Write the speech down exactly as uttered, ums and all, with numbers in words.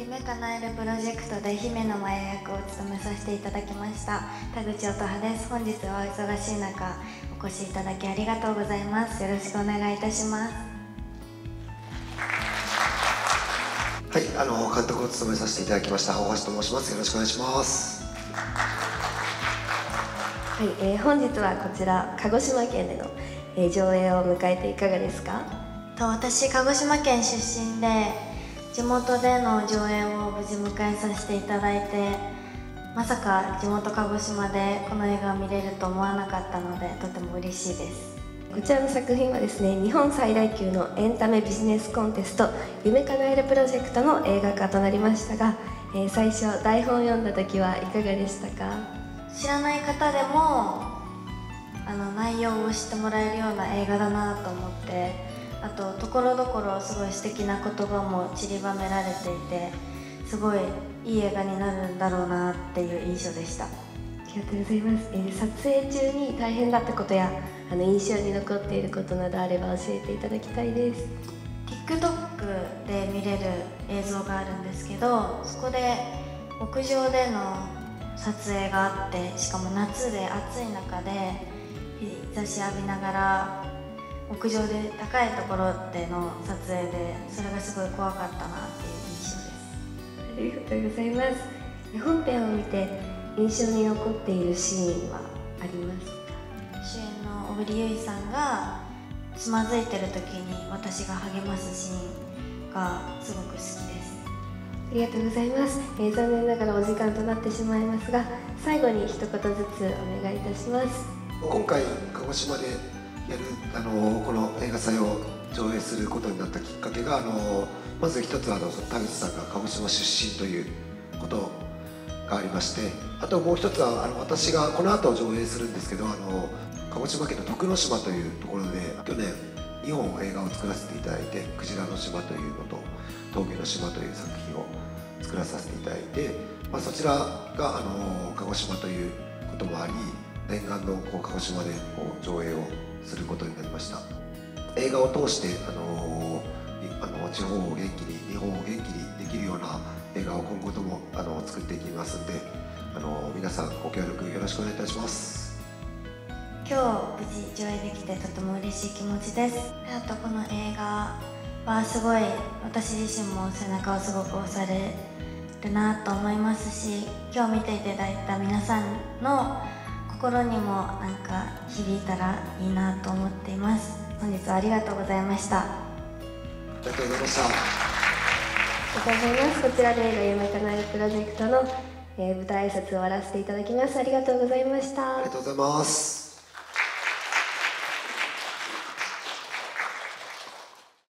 夢叶えるプロジェクトで姫のマヤ役を務めさせていただきました田口音羽です。本日はお忙しい中お越しいただきありがとうございます。よろしくお願いいたします。はい、あの監督を務めさせていただきました大橋と申します。よろしくお願いします。はい、えー、本日はこちら鹿児島県での、えー、上映を迎えていかがですか？と私鹿児島県出身で地元での上映を無事迎えさせていただいて、まさか地元鹿児島でこの映画を見れると思わなかったのでとても嬉しいです。こちらの作品はですね、日本最大級のエンタメビジネスコンテスト夢叶えるプロジェクトの映画化となりましたが、えー、最初台本を読んだ時はいかがでしたか？知らない方でもあの内容を知ってもらえるような映画だなと思って、あとところどころすごい素敵な言葉も散りばめられていて、すごいいい映画になるんだろうなっていう印象でした。ありがとうございます、えー、撮影中に大変だったことやあの印象に残っていることなどあれば教えていただきたいです。 ティックトック で見れる映像があるんですけど、そこで屋上での撮影があって、しかも夏で暑い中で日差し浴びながら屋上で高いところでの撮影で、それがすごい怖かったなっていう印象です。ありがとうございます。本編を見て印象に残っているシーンはありますか？主演の小栗有以さんがつまずいてる時に私が励ますシーンがすごく好きです。ありがとうございます、えー、残念ながらお時間となってしまいますが、最後に一言ずつお願いいたします。今回鹿児島でやるあのこの映画祭を上映することになったきっかけが、あのまず一つはあの田口さんが鹿児島出身ということがありまして、あともう一つはあの私がこの後上映するんですけど、あの鹿児島県の徳之島というところで去年にほん映画を作らせていただいて、クジラの島というのと峠の島という作品を作らさせていただいて、まあ、そちらがあの鹿児島ということもあり、念願のこう鹿児島でこう上映をすることになりました。映画を通して、あのー、あの地方を元気に日本を元気にできるような映画を今後ともあの作っていきますので、あのー、皆さんご協力よろしくお願いいたします。今日無事上映できてとても嬉しい気持ちです。あとこの映画はすごい私自身も背中をすごく押されるなと思いますし、今日見ていただいた皆さんの心にもなんか響いたらいいなと思っています。本日はありがとうございました。ありがとうございました。ありがとうございます。こちらで映画夢叶えるプロジェクトの舞台挨拶を終わらせていただきます。ありがとうございました。ありがとうございます。